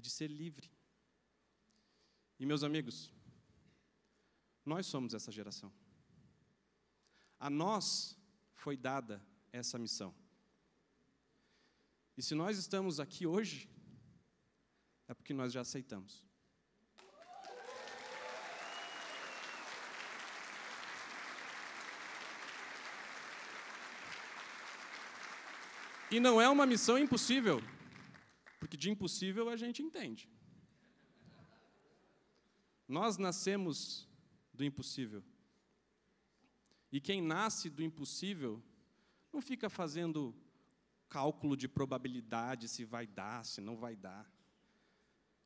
e de ser livre. E, meus amigos, nós somos essa geração. A nós foi dada essa missão. E se nós estamos aqui hoje, é porque nós já aceitamos. E não é uma missão impossível, porque de impossível a gente entende. Nós nascemos do impossível. E quem nasce do impossível não fica fazendo cálculo de probabilidade, se vai dar, se não vai dar.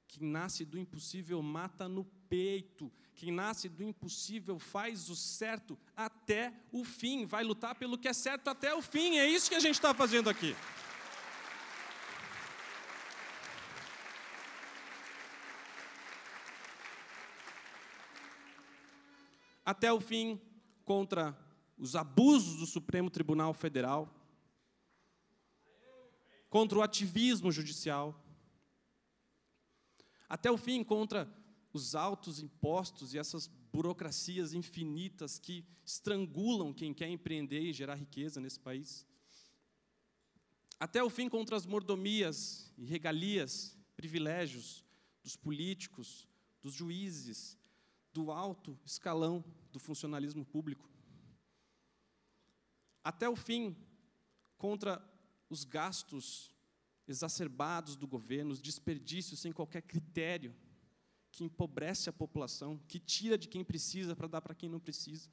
Quem nasce do impossível mata no peito. Quem nasce do impossível faz o certo até o fim. Vai lutar pelo que é certo até o fim. É isso que a gente está fazendo aqui. Até o fim contra os abusos do Supremo Tribunal Federal, contra o ativismo judicial, até o fim contra os altos impostos e essas burocracias infinitas que estrangulam quem quer empreender e gerar riqueza nesse país. Até o fim contra as mordomias e regalias, privilégios dos políticos, dos juízes, do alto escalão do funcionalismo público. Até o fim contra os gastos exacerbados do governo, os desperdícios sem qualquer critério, que empobrece a população, que tira de quem precisa para dar para quem não precisa.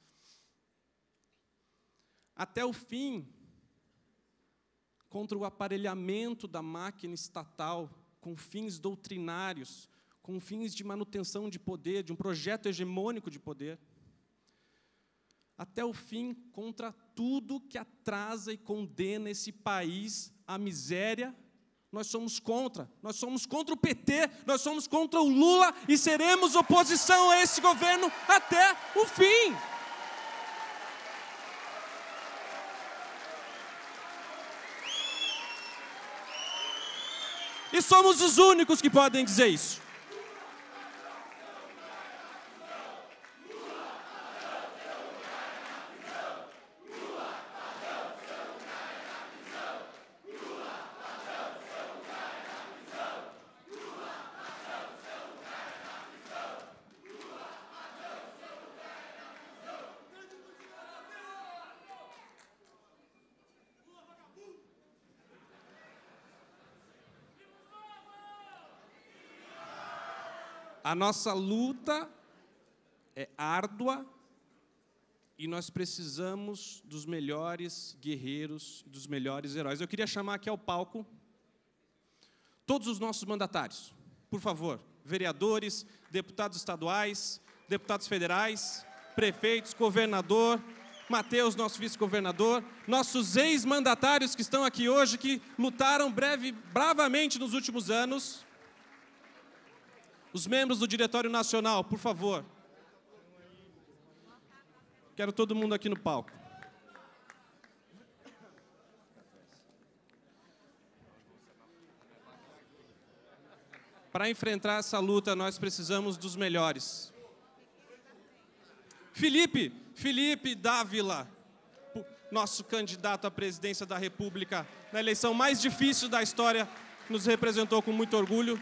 Até o fim contra o aparelhamento da máquina estatal com fins doutrinários, com fins de manutenção de poder, de um projeto hegemônico de poder. Até o fim contra tudo que atrasa e condena esse país à miséria. Nós somos contra. Nós somos contra o PT, nós somos contra o Lula e seremos oposição a esse governo até o fim. E somos os únicos que podem dizer isso. A nossa luta é árdua e nós precisamos dos melhores guerreiros, dos melhores heróis. Eu queria chamar aqui ao palco todos os nossos mandatários. Por favor, vereadores, deputados estaduais, deputados federais, prefeitos, governador, Mateus, nosso vice-governador, nossos ex-mandatários que estão aqui hoje, que lutaram bravamente nos últimos anos. Os membros do Diretório Nacional, por favor. Quero todo mundo aqui no palco. Para enfrentar essa luta, nós precisamos dos melhores. Felipe Dávila, nosso candidato à presidência da República, na eleição mais difícil da história, nos representou com muito orgulho.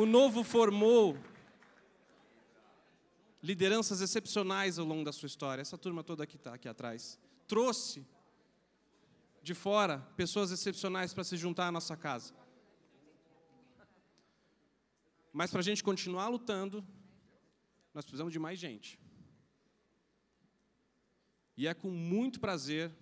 O Novo formou lideranças excepcionais ao longo da sua história. Essa turma toda que está aqui atrás. Trouxe de fora pessoas excepcionais para se juntar à nossa casa. Mas, para a gente continuar lutando, nós precisamos de mais gente. E é com muito prazer,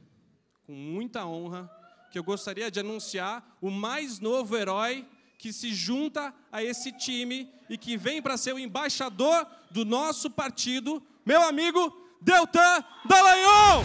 com muita honra, que eu gostaria de anunciar o mais novo herói que se junta a esse time e que vem para ser o embaixador do nosso partido, meu amigo Deltan Dallagnol!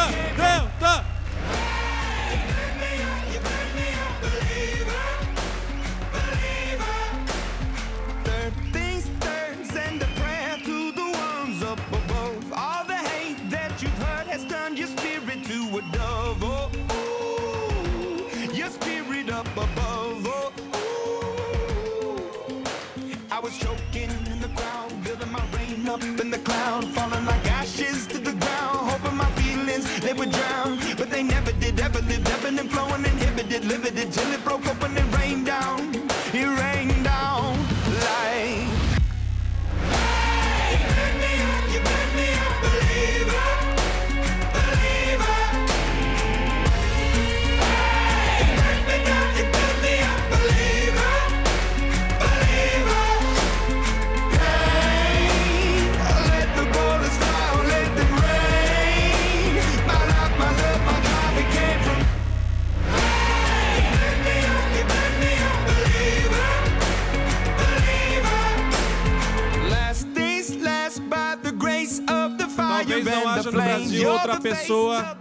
Talvez não haja no Brasil outra pessoa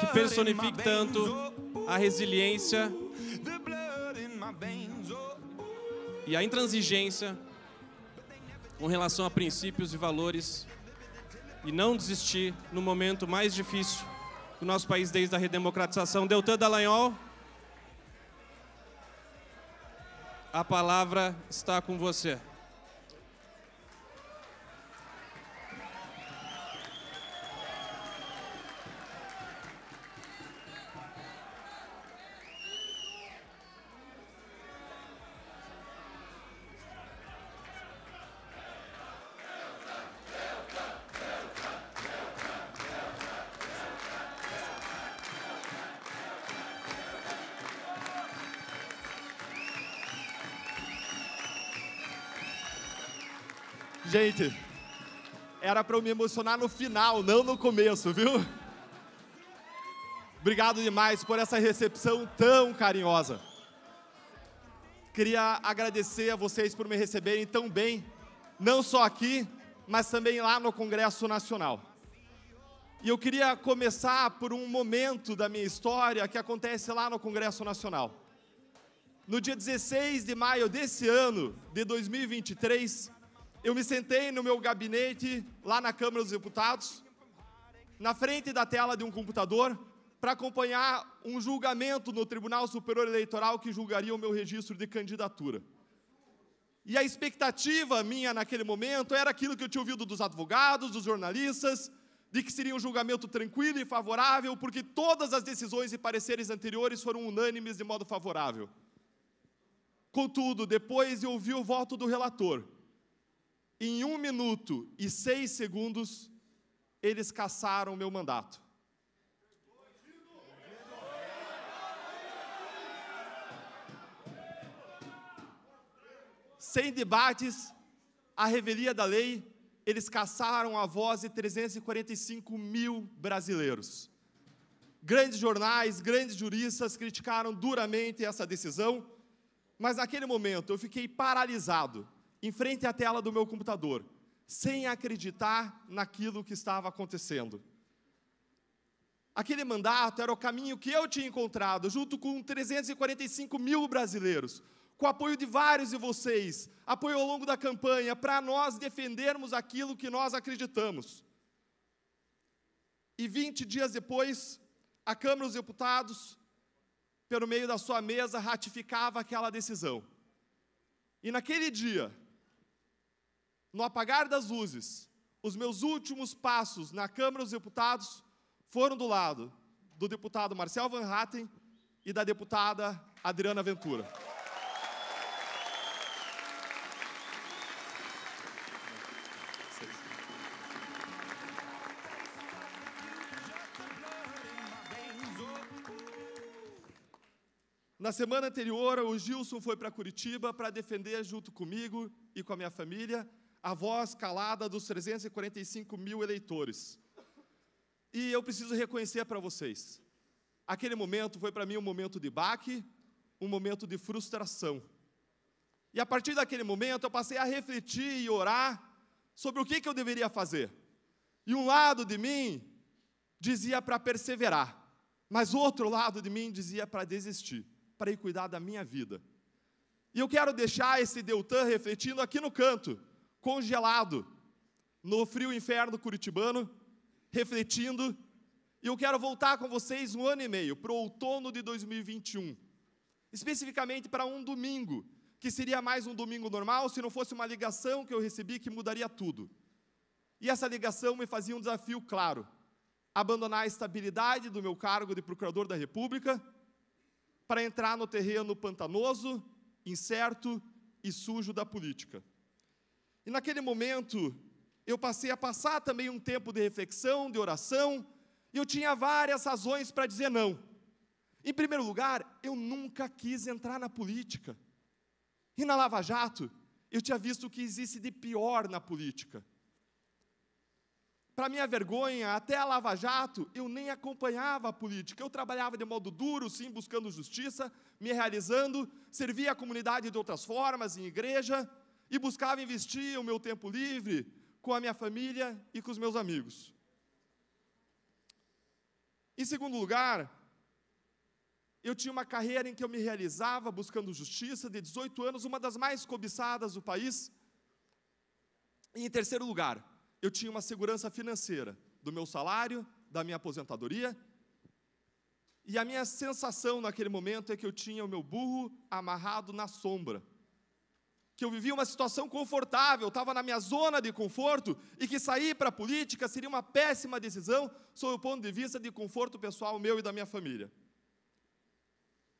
que personifique tanto a resiliência e a intransigência com relação a princípios e valores e não desistir no momento mais difícil do nosso país desde a redemocratização. Deltan Dallagnol, a palavra está com você. Gente, era para eu me emocionar no final, não no começo, viu? Obrigado demais por essa recepção tão carinhosa. Queria agradecer a vocês por me receberem tão bem, não só aqui, mas também lá no Congresso Nacional. E eu queria começar por um momento da minha história que acontece lá no Congresso Nacional. No dia 16 de maio desse ano, de 2023, eu me sentei no meu gabinete, lá na Câmara dos Deputados, na frente da tela de um computador, para acompanhar um julgamento no Tribunal Superior Eleitoral que julgaria o meu registro de candidatura. E a expectativa minha naquele momento era aquilo que eu tinha ouvido dos advogados, dos jornalistas, de que seria um julgamento tranquilo e favorável, porque todas as decisões e pareceres anteriores foram unânimes de modo favorável. Contudo, depois de ouvir o voto do relator, em 1 minuto e 6 segundos, eles cassaram meu mandato. Sem debates, à revelia da lei, eles cassaram a voz de 345 mil brasileiros. Grandes jornais, grandes juristas criticaram duramente essa decisão, mas naquele momento eu fiquei paralisado, em frente à tela do meu computador, sem acreditar naquilo que estava acontecendo. Aquele mandato era o caminho que eu tinha encontrado, junto com 345 mil brasileiros, com o apoio de vários de vocês, apoio ao longo da campanha, para nós defendermos aquilo que nós acreditamos. E 20 dias depois, a Câmara dos Deputados, pelo meio da sua mesa, ratificava aquela decisão. E naquele dia, no apagar das luzes, os meus últimos passos na Câmara dos Deputados foram do lado do deputado Marcel van Hattem e da deputada Adriana Ventura. Na semana anterior, o Gilson foi para Curitiba para defender, junto comigo e com a minha família, a voz calada dos 345 mil eleitores. E eu preciso reconhecer para vocês, aquele momento foi para mim um momento de baque, um momento de frustração. E a partir daquele momento eu passei a refletir e orar sobre o que eu deveria fazer. E um lado de mim dizia para perseverar, mas o outro lado de mim dizia para desistir, para ir cuidar da minha vida. E eu quero deixar esse Deltan refletindo aqui no canto, congelado, no frio inferno curitibano, refletindo. E eu quero voltar com vocês um ano e meio, para o outono de 2021. Especificamente para um domingo, que seria mais um domingo normal, se não fosse uma ligação que eu recebi que mudaria tudo. E essa ligação me fazia um desafio claro: abandonar a estabilidade do meu cargo de procurador da República para entrar no terreno pantanoso, incerto e sujo da política. E naquele momento, eu passei a passar também um tempo de reflexão, de oração, e eu tinha várias razões para dizer não. Em primeiro lugar, eu nunca quis entrar na política. E na Lava Jato, eu tinha visto o que existe de pior na política. Para minha vergonha, até a Lava Jato, eu nem acompanhava a política. Eu trabalhava de modo duro, sim, buscando justiça, me realizando, servia a comunidade de outras formas, em igreja, e buscava investir o meu tempo livre com a minha família e com os meus amigos. Em segundo lugar, eu tinha uma carreira em que eu me realizava buscando justiça, de 18 anos, uma das mais cobiçadas do país. E em terceiro lugar, eu tinha uma segurança financeira do meu salário, da minha aposentadoria, e a minha sensação naquele momento é que eu tinha o meu burro amarrado na sombra, que eu vivia uma situação confortável, estava na minha zona de conforto, e que sair para a política seria uma péssima decisão sob o ponto de vista de conforto pessoal meu e da minha família.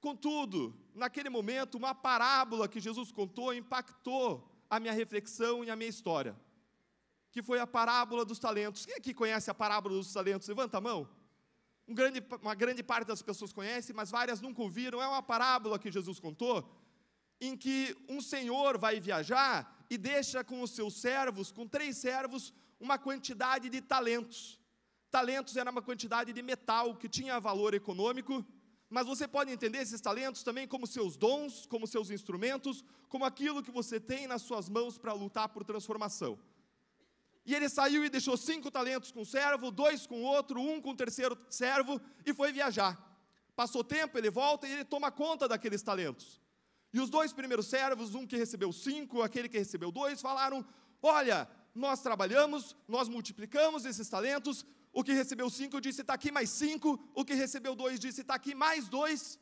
Contudo, naquele momento, uma parábola que Jesus contou impactou a minha reflexão e a minha história, que foi a parábola dos talentos. Quem aqui conhece a parábola dos talentos? Levanta a mão. Uma grande parte das pessoas conhece, mas várias nunca ouviram. É uma parábola que Jesus contou, em que um senhor vai viajar e deixa com os seus servos, com 3 servos, uma quantidade de talentos. Talentos era uma quantidade de metal que tinha valor econômico, mas você pode entender esses talentos também como seus dons, como seus instrumentos, como aquilo que você tem nas suas mãos para lutar por transformação. E ele saiu e deixou 5 talentos com o servo, 2 com o outro, 1 com o terceiro servo, e foi viajar. Passou tempo, ele volta e ele toma conta daqueles talentos. E os 2 primeiros servos, um que recebeu 5, aquele que recebeu 2, falaram: olha, nós trabalhamos, nós multiplicamos esses talentos. O que recebeu 5 disse: está aqui mais 5. O que recebeu 2 disse: está aqui mais 2.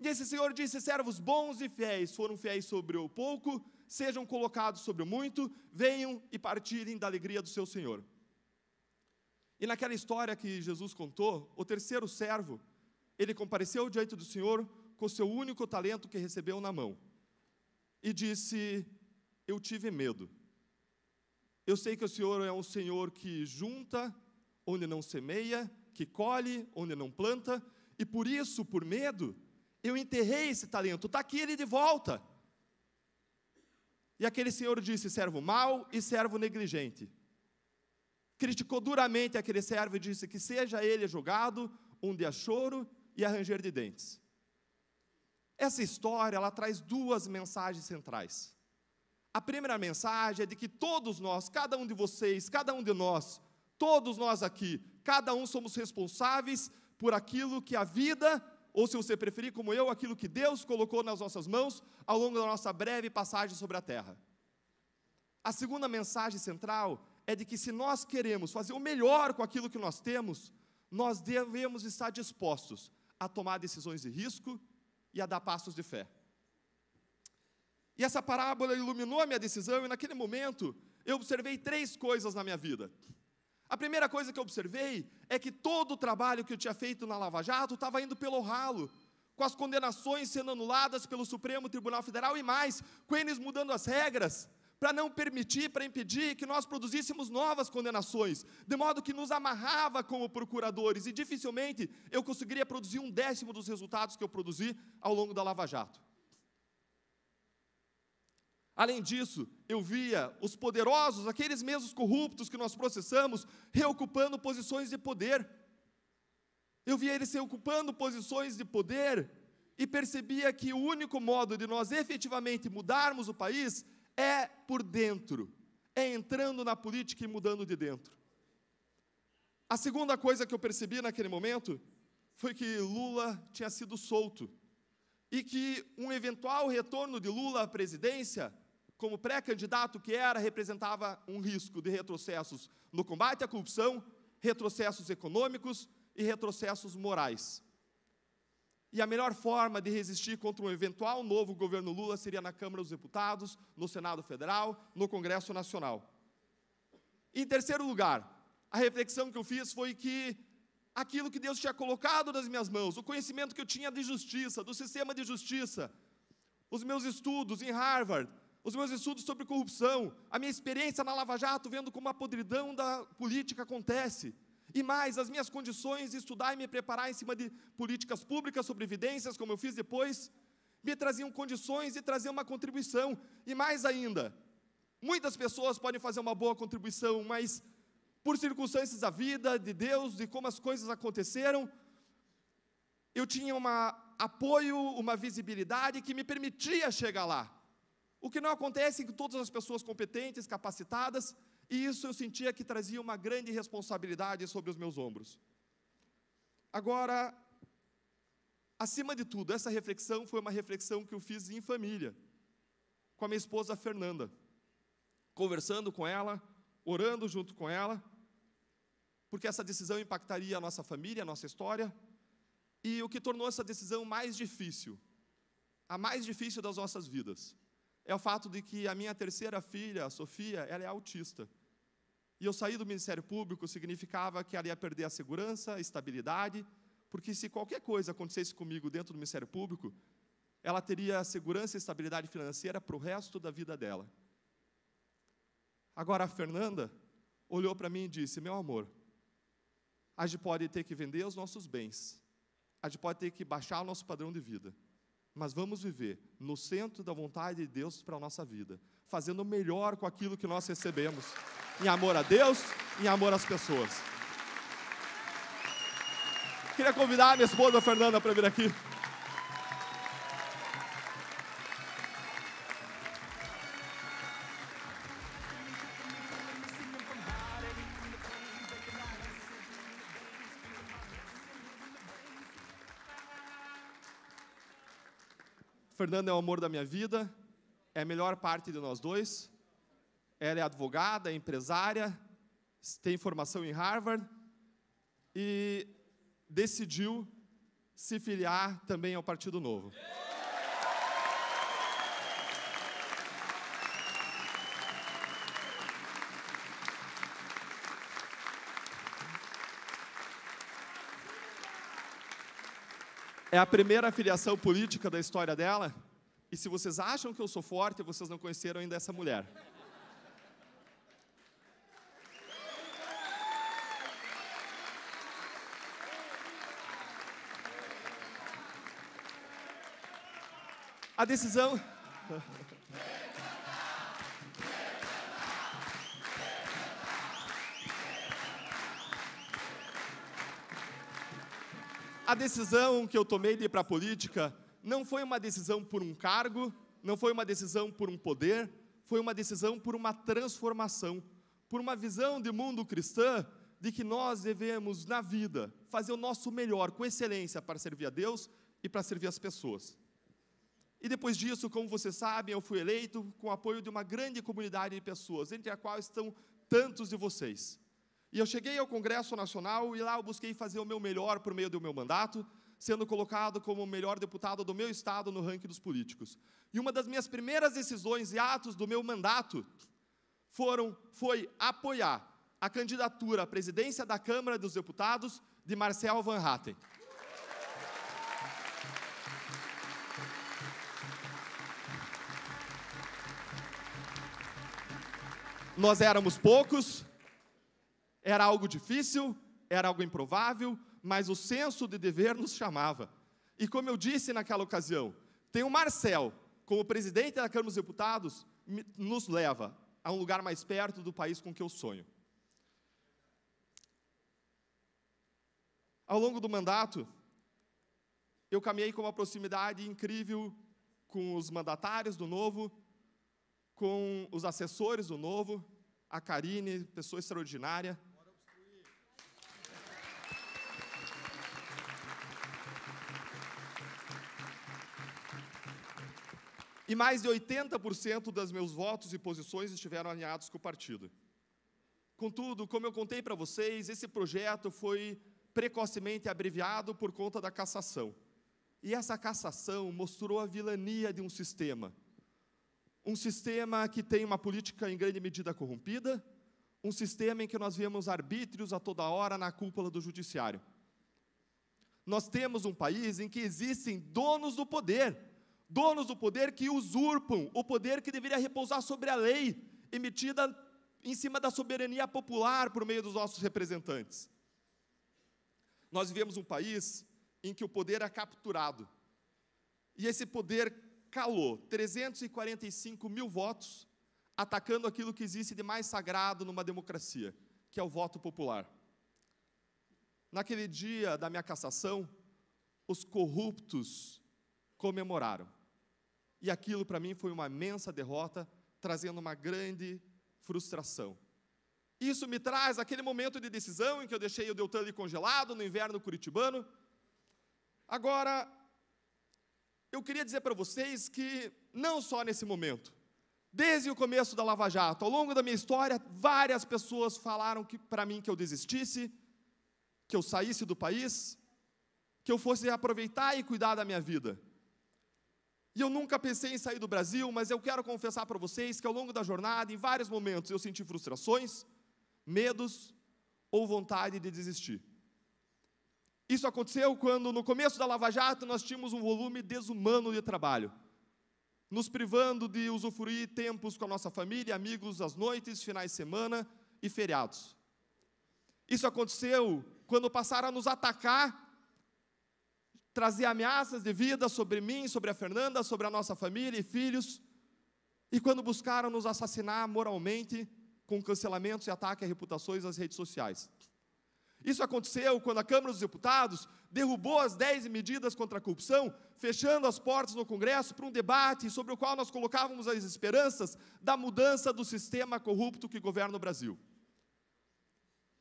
E esse senhor disse: servos bons e fiéis, foram fiéis sobre o pouco, sejam colocados sobre o muito, venham e partirem da alegria do seu senhor. E naquela história que Jesus contou, o 3º servo, ele compareceu diante do senhor com o seu único talento que recebeu na mão, e disse: eu tive medo. Eu sei que o senhor é um senhor que junta onde não semeia, que colhe onde não planta, e por isso, por medo, eu enterrei esse talento, está aqui ele de volta. E aquele senhor disse: servo mau e servo negligente. Criticou duramente aquele servo e disse que seja ele jogado onde há choro e a ranger de dentes. Essa história, ela traz 2 mensagens centrais. A primeira mensagem é de que todos nós, cada um de vocês, cada um de nós, todos nós aqui, cada um somos responsáveis por aquilo que a vida, ou se você preferir, como eu, aquilo que Deus colocou nas nossas mãos ao longo da nossa breve passagem sobre a terra. A segunda mensagem central é de que se nós queremos fazer o melhor com aquilo que nós temos, nós devemos estar dispostos a tomar decisões de risco e a dar passos de fé. E essa parábola iluminou a minha decisão, e naquele momento eu observei 3 coisas na minha vida. A primeira coisa que eu observei é que todo o trabalho que eu tinha feito na Lava Jato estava indo pelo ralo, com as condenações sendo anuladas pelo Supremo Tribunal Federal e mais, com eles mudando as regras para não permitir, para impedir que nós produzíssemos novas condenações, de modo que nos amarrava como procuradores, e dificilmente eu conseguiria produzir 1/10 dos resultados que eu produzi ao longo da Lava Jato. Além disso, eu via os poderosos, aqueles mesmos corruptos que nós processamos, reocupando posições de poder. Eu via eles reocupando posições de poder e percebia que o único modo de nós efetivamente mudarmos o país é por dentro, é entrando na política e mudando de dentro. A segunda coisa que eu percebi naquele momento foi que Lula tinha sido solto e que um eventual retorno de Lula à presidência, como pré-candidato que era, representava um risco de retrocessos no combate à corrupção, retrocessos econômicos e retrocessos morais. E a melhor forma de resistir contra um eventual novo governo Lula seria na Câmara dos Deputados, no Senado Federal, no Congresso Nacional. Em terceiro lugar, a reflexão que eu fiz foi que aquilo que Deus tinha colocado nas minhas mãos, o conhecimento que eu tinha de justiça, do sistema de justiça, os meus estudos em Harvard, os meus estudos sobre corrupção, a minha experiência na Lava Jato, vendo como a podridão da política acontece, e mais, as minhas condições de estudar e me preparar em cima de políticas públicas, sobre evidências, como eu fiz depois, me traziam condições de trazer uma contribuição. E mais ainda, muitas pessoas podem fazer uma boa contribuição, mas por circunstâncias da vida, de Deus, de como as coisas aconteceram, eu tinha um apoio, uma visibilidade que me permitia chegar lá. O que não acontece com todas as pessoas competentes, capacitadas, e isso eu sentia que trazia uma grande responsabilidade sobre os meus ombros. Agora, acima de tudo, essa reflexão foi uma reflexão que eu fiz em família, com a minha esposa Fernanda, conversando com ela, orando junto com ela, porque essa decisão impactaria a nossa família, a nossa história, e o que tornou essa decisão mais difícil, a mais difícil das nossas vidas, é o fato de que a minha terceira filha, a Sofia, ela é autista. E eu sair do Ministério Público significava que ela ia perder a segurança, a estabilidade, porque se qualquer coisa acontecesse comigo dentro do Ministério Público, ela teria segurança e estabilidade financeira para o resto da vida dela. Agora, a Fernanda olhou para mim e disse, meu amor, a gente pode ter que vender os nossos bens, a gente pode ter que baixar o nosso padrão de vida, mas vamos viver no centro da vontade de Deus para a nossa vida, fazendo o melhor com aquilo que nós recebemos, em amor a Deus, em amor às pessoas. Queria convidar a minha esposa Fernanda para vir aqui. Fernanda é o amor da minha vida, é a melhor parte de nós dois. Ela é advogada, é empresária, tem formação em Harvard e decidiu se filiar também ao Partido Novo. É a primeira filiação política da história dela. E se vocês acham que eu sou forte, vocês não conheceram ainda essa mulher. A decisão... A decisão que eu tomei de ir para a política não foi uma decisão por um cargo, não foi uma decisão por um poder, foi uma decisão por uma transformação, por uma visão de mundo cristã de que nós devemos, na vida, fazer o nosso melhor, com excelência, para servir a Deus e para servir as pessoas. E depois disso, como vocês sabem, eu fui eleito com o apoio de uma grande comunidade de pessoas, entre a qual estão tantos de vocês. E eu cheguei ao Congresso Nacional e lá eu busquei fazer o meu melhor por meio do meu mandato, sendo colocado como o melhor deputado do meu estado no ranking dos políticos. E uma das minhas primeiras decisões e atos do meu mandato foi apoiar a candidatura à presidência da Câmara dos Deputados de Marcel van Hattem. Nós éramos poucos. Era algo difícil, era algo improvável, mas o senso de dever nos chamava. E como eu disse naquela ocasião, tem o Marcel, como presidente da Câmara dos Deputados, nos leva a um lugar mais perto do país com que eu sonho. Ao longo do mandato, eu caminhei com uma proximidade incrível com os mandatários do Novo, com os assessores do Novo, a Karine, pessoa extraordinária. e mais de 80% dos meus votos e posições estiveram alinhados com o partido. Contudo, como eu contei para vocês, esse projeto foi precocemente abreviado por conta da cassação. E essa cassação mostrou a vilania de um sistema que tem uma política em grande medida corrompida, um sistema em que nós vemos arbítrios a toda hora na cúpula do judiciário. Nós temos um país em que existem donos do poder que usurpam o poder que deveria repousar sobre a lei, emitida em cima da soberania popular por meio dos nossos representantes. Nós vivemos um país em que o poder é capturado. E esse poder calou 345 mil votos, atacando aquilo que existe de mais sagrado numa democracia, que é o voto popular. Naquele dia da minha cassação, os corruptos comemoraram. E aquilo, para mim, foi uma imensa derrota, trazendo uma grande frustração. Isso me traz aquele momento de decisão em que eu deixei o Deltan ali congelado no inverno curitibano. Agora, eu queria dizer para vocês que, não só nesse momento, desde o começo da Lava Jato, ao longo da minha história, várias pessoas falaram para mim que eu desistisse, que eu saísse do país, que eu fosse aproveitar e cuidar da minha vida. E eu nunca pensei em sair do Brasil, mas eu quero confessar para vocês que, ao longo da jornada, em vários momentos, eu senti frustrações, medos ou vontade de desistir. Isso aconteceu quando, no começo da Lava Jato, nós tínhamos um volume desumano de trabalho, nos privando de usufruir tempos com a nossa família, amigos às noites, finais de semana e feriados. Isso aconteceu quando passaram a nos atacar, trazer ameaças de vida sobre mim, sobre a Fernanda, sobre a nossa família e filhos, e quando buscaram nos assassinar moralmente com cancelamentos e ataques a reputações nas redes sociais. Isso aconteceu quando a Câmara dos Deputados derrubou as 10 medidas contra a corrupção, fechando as portas no Congresso para um debate sobre o qual nós colocávamos as esperanças da mudança do sistema corrupto que governa o Brasil.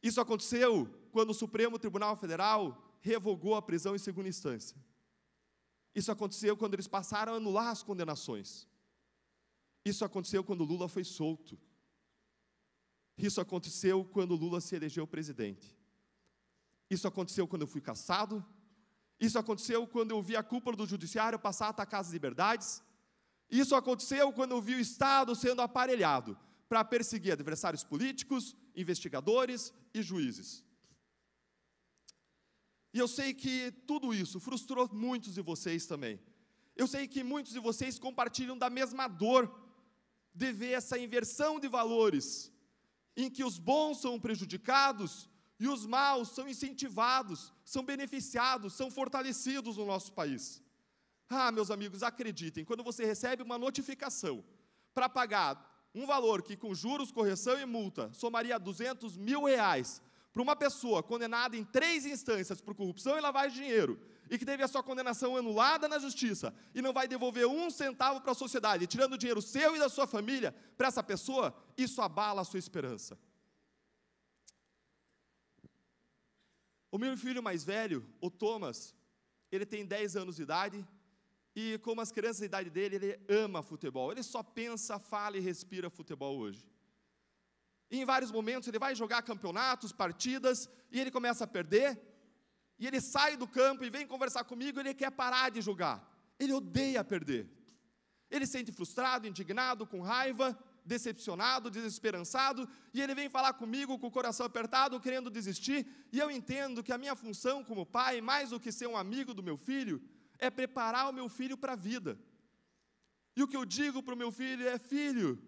Isso aconteceu quando o Supremo Tribunal Federal revogou a prisão em segunda instância. Isso aconteceu quando eles passaram a anular as condenações. Isso aconteceu quando Lula foi solto. Isso aconteceu quando Lula se elegeu presidente. Isso aconteceu quando eu fui cassado, isso aconteceu quando eu vi a cúpula do judiciário passar a atacar as liberdades, isso aconteceu quando eu vi o Estado sendo aparelhado para perseguir adversários políticos, investigadores e juízes. E eu sei que tudo isso frustrou muitos de vocês também. Eu sei que muitos de vocês compartilham da mesma dor de ver essa inversão de valores em que os bons são prejudicados e os maus são incentivados, são beneficiados, são fortalecidos no nosso país. Ah, meus amigos, acreditem, quando você recebe uma notificação para pagar um valor que, com juros, correção e multa, somaria R$200 mil para uma pessoa condenada em 3 instâncias por corrupção e lavagem de dinheiro, e que teve a sua condenação anulada na justiça, e não vai devolver um centavo para a sociedade, tirando o dinheiro seu e da sua família, para essa pessoa, isso abala a sua esperança. O meu filho mais velho, o Thomas, ele tem 10 anos de idade e, como as crianças da idade dele, ele ama futebol. Ele só pensa, fala e respira futebol hoje. E, em vários momentos, ele vai jogar campeonatos, partidas, e ele começa a perder, e ele sai do campo e vem conversar comigo, ele quer parar de jogar. Ele odeia perder. Ele se sente frustrado, indignado, com raiva, decepcionado, desesperançado, e ele vem falar comigo com o coração apertado, querendo desistir, e eu entendo que a minha função como pai, mais do que ser um amigo do meu filho, é preparar o meu filho para a vida. E o que eu digo para o meu filho é: filho,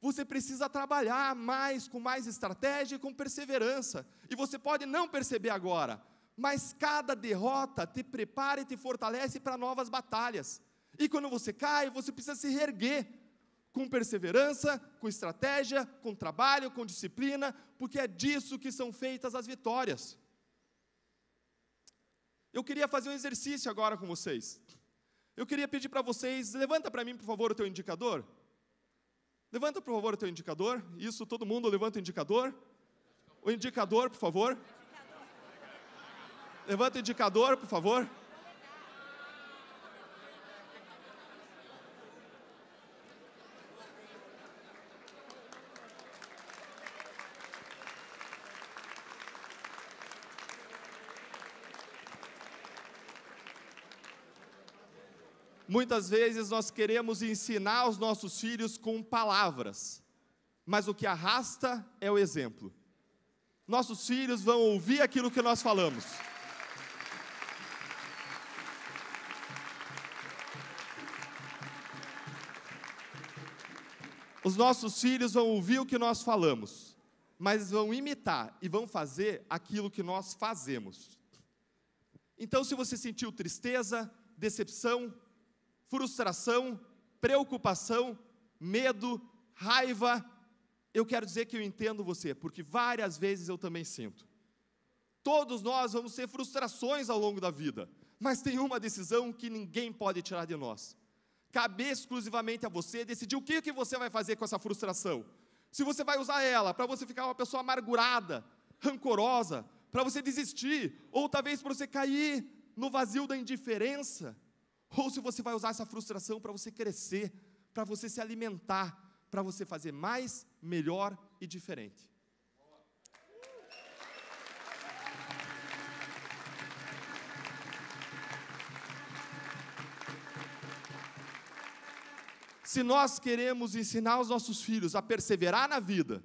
você precisa trabalhar mais, com mais estratégia e com perseverança, e você pode não perceber agora, mas cada derrota te prepara e te fortalece para novas batalhas, e quando você cai, você precisa se reerguer, com perseverança, com estratégia, com trabalho, com disciplina, porque é disso que são feitas as vitórias. Eu queria fazer um exercício agora com vocês. Eu queria pedir para vocês, levanta para mim, por favor, o teu indicador. Levanta, por favor, o teu indicador. Isso, todo mundo levanta o indicador. O indicador, por favor. Levanta o indicador, por favor. Muitas vezes nós queremos ensinar aos nossos filhos com palavras, mas o que arrasta é o exemplo. Nossos filhos vão ouvir aquilo que nós falamos. Os nossos filhos vão ouvir o que nós falamos, mas vão imitar e vão fazer aquilo que nós fazemos. Então, se você sentiu tristeza, decepção, frustração, preocupação, medo, raiva, eu quero dizer que eu entendo você, porque várias vezes eu também sinto. Todos nós vamos ter frustrações ao longo da vida, mas tem uma decisão que ninguém pode tirar de nós. Cabe exclusivamente a você decidir o que você vai fazer com essa frustração. Se você vai usar ela para você ficar uma pessoa amargurada, rancorosa, para você desistir, ou talvez para você cair no vazio da indiferença, ou se você vai usar essa frustração para você crescer, para você se alimentar, para você fazer mais, melhor e diferente. Se nós queremos ensinar os nossos filhos a perseverar na vida,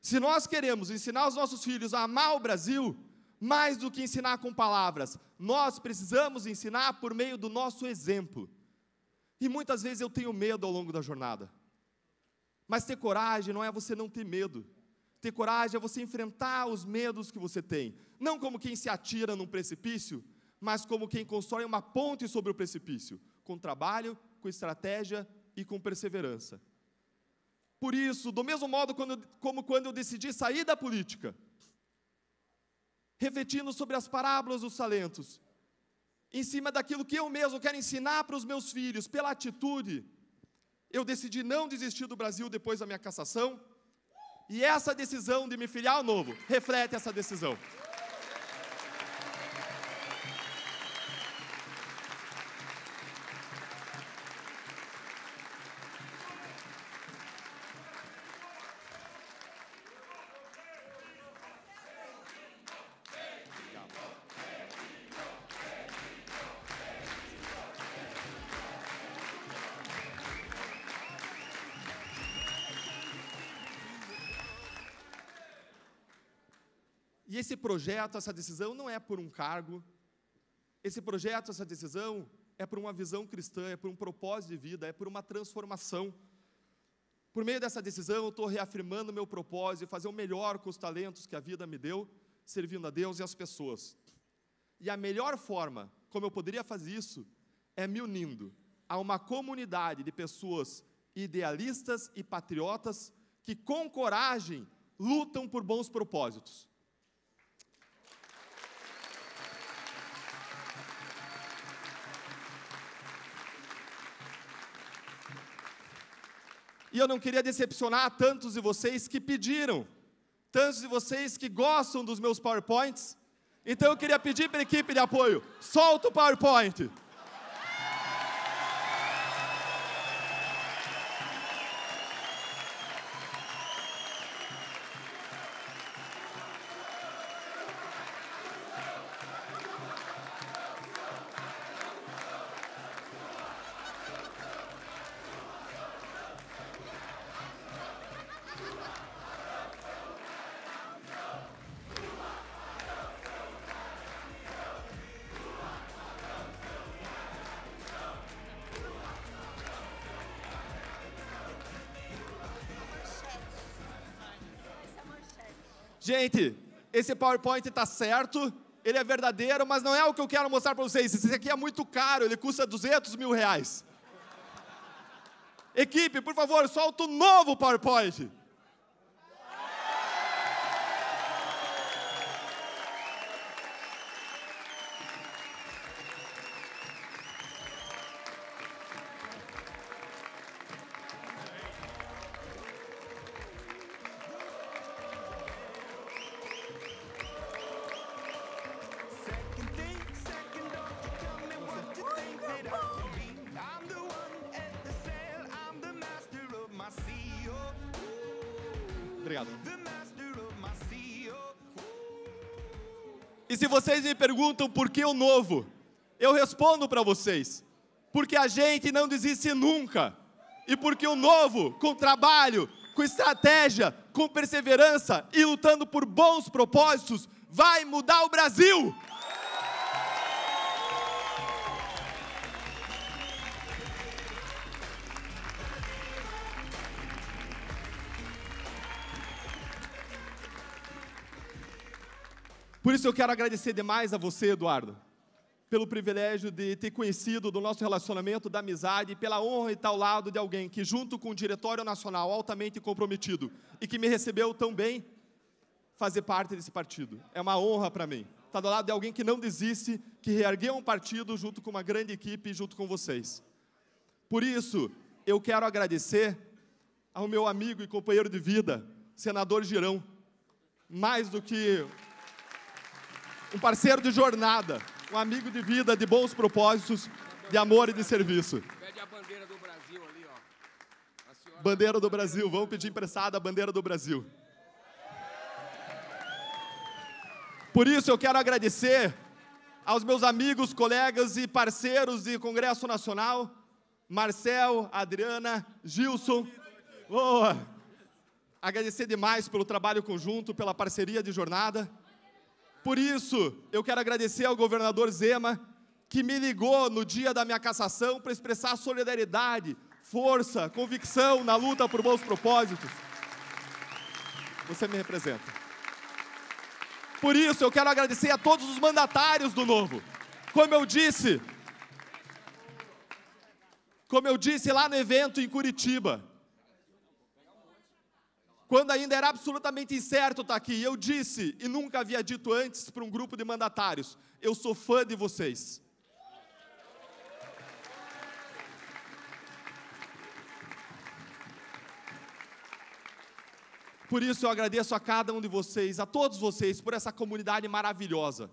se nós queremos ensinar os nossos filhos a amar o Brasil, mais do que ensinar com palavras, nós precisamos ensinar por meio do nosso exemplo. E muitas vezes eu tenho medo ao longo da jornada. Mas ter coragem não é você não ter medo. Ter coragem é você enfrentar os medos que você tem. Não como quem se atira num precipício, mas como quem constrói uma ponte sobre o precipício, com trabalho, com estratégia e com perseverança. Por isso, do mesmo modo como quando eu decidi sair da política, refletindo sobre as parábolas dos talentos, em cima daquilo que eu mesmo quero ensinar para os meus filhos, pela atitude, eu decidi não desistir do Brasil depois da minha cassação, e essa decisão de me filiar ao Novo reflete essa decisão. E esse projeto, essa decisão não é por um cargo, esse projeto, essa decisão é por uma visão cristã, é por um propósito de vida, é por uma transformação. Por meio dessa decisão eu estou reafirmando o meu propósito de fazer o melhor com os talentos que a vida me deu, servindo a Deus e às pessoas. E a melhor forma como eu poderia fazer isso é me unindo a uma comunidade de pessoas idealistas e patriotas que com coragem lutam por bons propósitos. E eu não queria decepcionar tantos de vocês que pediram, tantos de vocês que gostam dos meus PowerPoints. Então eu queria pedir para a equipe de apoio, solta o PowerPoint. Gente, esse PowerPoint está certo, ele é verdadeiro, mas não é o que eu quero mostrar para vocês. Esse aqui é muito caro, ele custa R$200 mil. Equipe, por favor, solta um novo PowerPoint. E se vocês me perguntam por que o Novo, eu respondo para vocês, porque a gente não desiste nunca. E porque o novo, com trabalho, com estratégia, com perseverança e lutando por bons propósitos, vai mudar o Brasil. Por isso eu quero agradecer demais a você, Eduardo, pelo privilégio de ter conhecido do nosso relacionamento, da amizade, e pela honra de estar ao lado de alguém que, junto com o Diretório Nacional, altamente comprometido, e que me recebeu tão bem, fazer parte desse partido. É uma honra para mim estar do lado de alguém que não desiste, que reergueu um partido junto com uma grande equipe, junto com vocês. Por isso, eu quero agradecer ao meu amigo e companheiro de vida, senador Girão, mais do que um parceiro de jornada, um amigo de vida, de bons propósitos, de amor e de serviço. Pede a bandeira do Brasil ali, ó. Bandeira do Brasil, vamos pedir emprestada a bandeira do Brasil. Por isso eu quero agradecer aos meus amigos, colegas e parceiros de Congresso Nacional, Marcel, Adriana, Gilson. Boa! Agradecer demais pelo trabalho conjunto, pela parceria de jornada. Por isso, eu quero agradecer ao governador Zema, que me ligou no dia da minha cassação para expressar solidariedade, força, convicção na luta por bons propósitos. Você me representa. Por isso, eu quero agradecer a todos os mandatários do Novo. Como eu disse lá no evento em Curitiba, quando ainda era absolutamente incerto estar aqui, eu disse, e nunca havia dito antes para um grupo de mandatários, eu sou fã de vocês. Por isso eu agradeço a cada um de vocês, a todos vocês, por essa comunidade maravilhosa,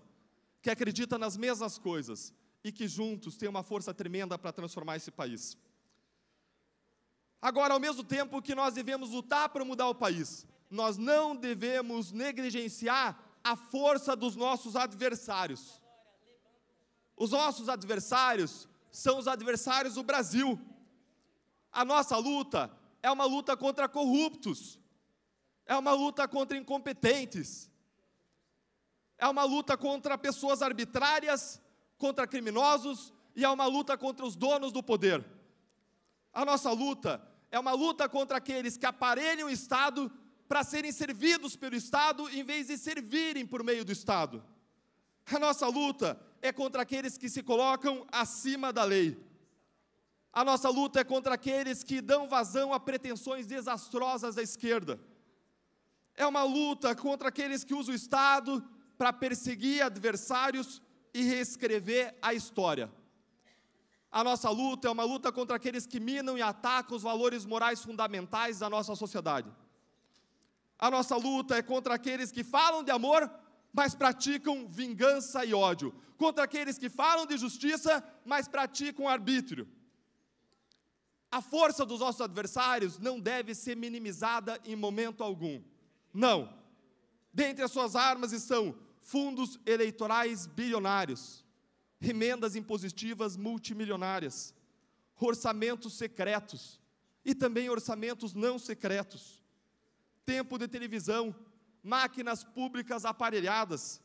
que acredita nas mesmas coisas e que juntos tem uma força tremenda para transformar esse país. Agora, ao mesmo tempo que nós devemos lutar para mudar o país, nós não devemos negligenciar a força dos nossos adversários. Os nossos adversários são os adversários do Brasil. A nossa luta é uma luta contra corruptos, é uma luta contra incompetentes, é uma luta contra pessoas arbitrárias, contra criminosos e é uma luta contra os donos do poder. A nossa luta é uma luta contra aqueles que aparelham o Estado para serem servidos pelo Estado em vez de servirem por meio do Estado. A nossa luta é contra aqueles que se colocam acima da lei. A nossa luta é contra aqueles que dão vazão a pretensões desastrosas da esquerda. É uma luta contra aqueles que usam o Estado para perseguir adversários e reescrever a história. A nossa luta é uma luta contra aqueles que minam e atacam os valores morais fundamentais da nossa sociedade. A nossa luta é contra aqueles que falam de amor, mas praticam vingança e ódio. Contra aqueles que falam de justiça, mas praticam arbítrio. A força dos nossos adversários não deve ser minimizada em momento algum. Não. Dentre as suas armas estão fundos eleitorais bilionários, emendas impositivas multimilionárias, orçamentos secretos e também orçamentos não secretos, tempo de televisão, máquinas públicas aparelhadas.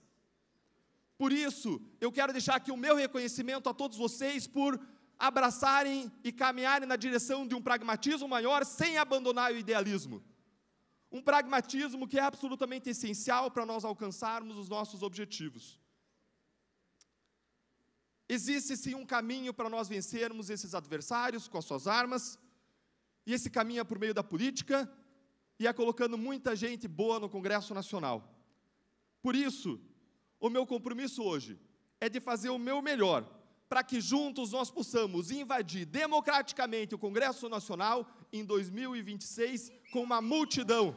Por isso, eu quero deixar aqui o meu reconhecimento a todos vocês por abraçarem e caminharem na direção de um pragmatismo maior sem abandonar o idealismo. Um pragmatismo que é absolutamente essencial para nós alcançarmos os nossos objetivos. Existe, sim, um caminho para nós vencermos esses adversários com as suas armas, e esse caminho é por meio da política, e é colocando muita gente boa no Congresso Nacional. Por isso, o meu compromisso hoje é de fazer o meu melhor, para que juntos nós possamos invadir democraticamente o Congresso Nacional em 2026 com uma multidão.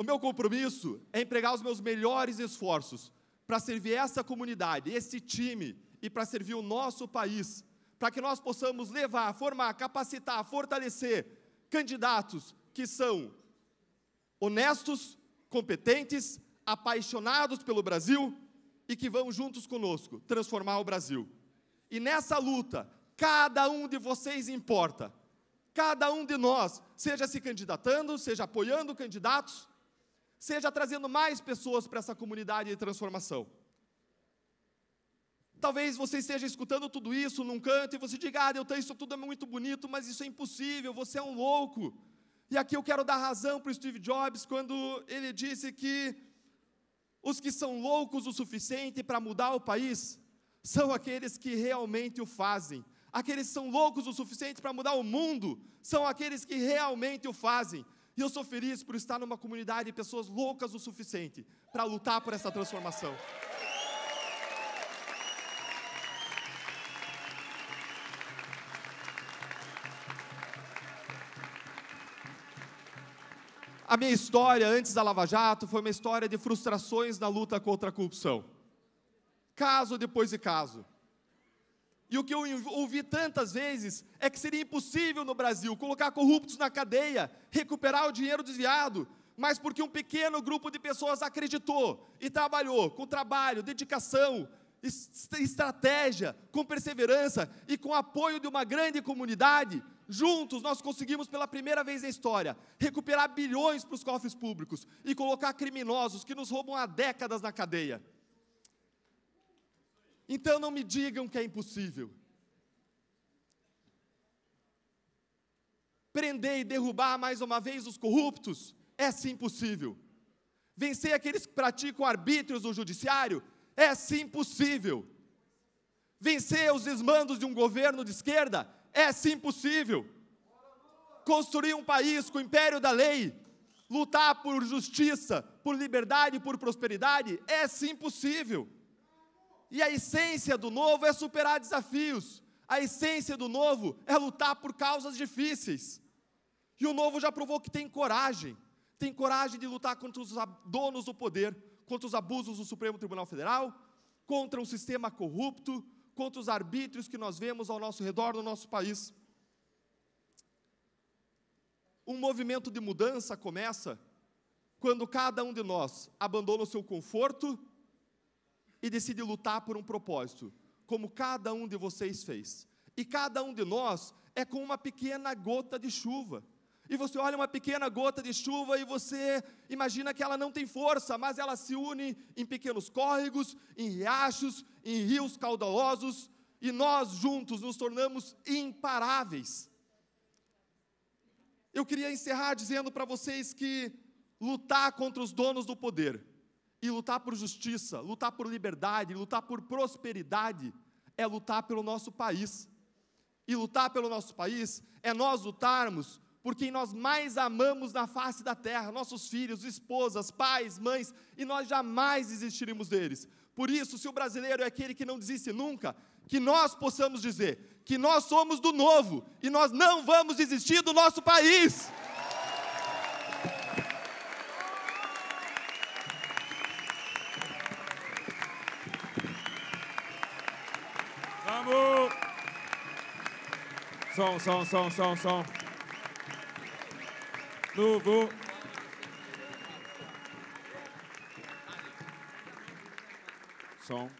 O meu compromisso é empregar os meus melhores esforços para servir essa comunidade, esse time, e para servir o nosso país, para que nós possamos levar, formar, capacitar, fortalecer candidatos que são honestos, competentes, apaixonados pelo Brasil e que vão juntos conosco transformar o Brasil. E nessa luta, cada um de vocês importa. Cada um de nós, seja se candidatando, seja apoiando candidatos, seja trazendo mais pessoas para essa comunidade de transformação. Talvez você esteja escutando tudo isso num canto e você diga, ah, Deltan, isso tudo é muito bonito, mas isso é impossível, você é um louco. E aqui eu quero dar razão para o Steve Jobs quando ele disse que os que são loucos o suficiente para mudar o país são aqueles que realmente o fazem. Aqueles que são loucos o suficiente para mudar o mundo são aqueles que realmente o fazem. E eu sou feliz por estar numa comunidade de pessoas loucas o suficiente para lutar por essa transformação. A minha história antes da Lava Jato foi uma história de frustrações na luta contra a corrupção. Caso depois de caso. E o que eu ouvi tantas vezes é que seria impossível no Brasil colocar corruptos na cadeia, recuperar o dinheiro desviado, mas porque um pequeno grupo de pessoas acreditou e trabalhou com trabalho, dedicação, estratégia, com perseverança e com apoio de uma grande comunidade, juntos nós conseguimos pela primeira vez na história recuperar bilhões para os cofres públicos e colocar criminosos que nos roubam há décadas na cadeia. Então não me digam que é impossível. Prender e derrubar mais uma vez os corruptos é sim possível. Vencer aqueles que praticam arbítrios no judiciário é sim possível. Vencer os desmandos de um governo de esquerda é sim possível. Construir um país com o império da lei, lutar por justiça, por liberdade, por prosperidade, é sim possível. E a essência do novo é superar desafios. A essência do novo é lutar por causas difíceis. E o novo já provou que tem coragem. Tem coragem de lutar contra os donos do poder, contra os abusos do Supremo Tribunal Federal, contra um sistema corrupto, contra os arbítrios que nós vemos ao nosso redor, no nosso país. Um movimento de mudança começa quando cada um de nós abandona o seu conforto e decide lutar por um propósito, como cada um de vocês fez. E cada um de nós é como uma pequena gota de chuva. E você olha uma pequena gota de chuva e você imagina que ela não tem força, mas ela se une em pequenos córregos, em riachos, em rios caudalosos, e nós juntos nos tornamos imparáveis. Eu queria encerrar dizendo para vocês que lutar contra os donos do poder, e lutar por justiça, lutar por liberdade, lutar por prosperidade, é lutar pelo nosso país. E lutar pelo nosso país é nós lutarmos por quem nós mais amamos na face da terra, nossos filhos, esposas, pais, mães, e nós jamais desistiremos deles. Por isso, se o brasileiro é aquele que não desiste nunca, que nós possamos dizer que nós somos do novo e nós não vamos desistir do nosso país. Vamos! Som. Novo. Som.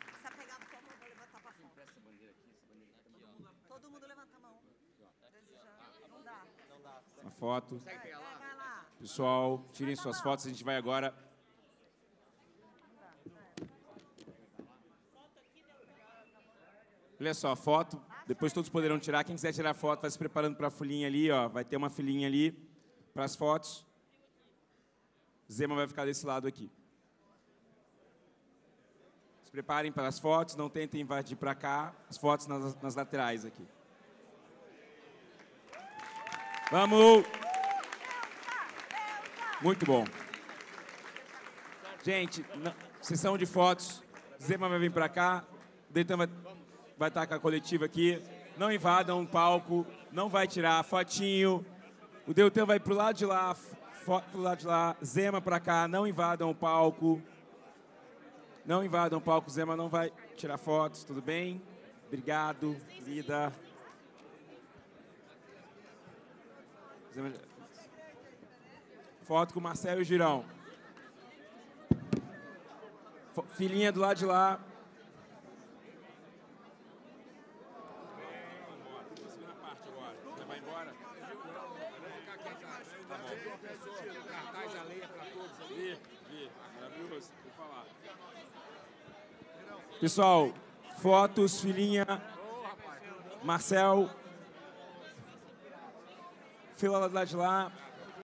Foto. Pessoal, tirem suas fotos, a gente vai agora. Olha só, a foto, depois todos poderão tirar. Quem quiser tirar foto, vai se preparando para a filinha ali, ó. Vai ter uma filinha ali para as fotos. Zema vai ficar desse lado aqui. Se preparem para as fotos, não tentem invadir para cá, as fotos nas laterais aqui. Vamos! Muito bom. Gente, sessão de fotos. Zema vai vir para cá. Deltan vai estar com a coletiva aqui. Não invadam o palco. Não vai tirar fotinho. O Deltan vai pro lado de lá. Foto pro lado de lá. Zema para cá. Não invadam o palco. Não invadam o palco. Zema não vai tirar fotos. Tudo bem? Obrigado, querida. Foto com o Marcelo e o Girão. Filhinha do lado de lá. Pessoal, fotos, filhinha, Marcel, fila lá de lá.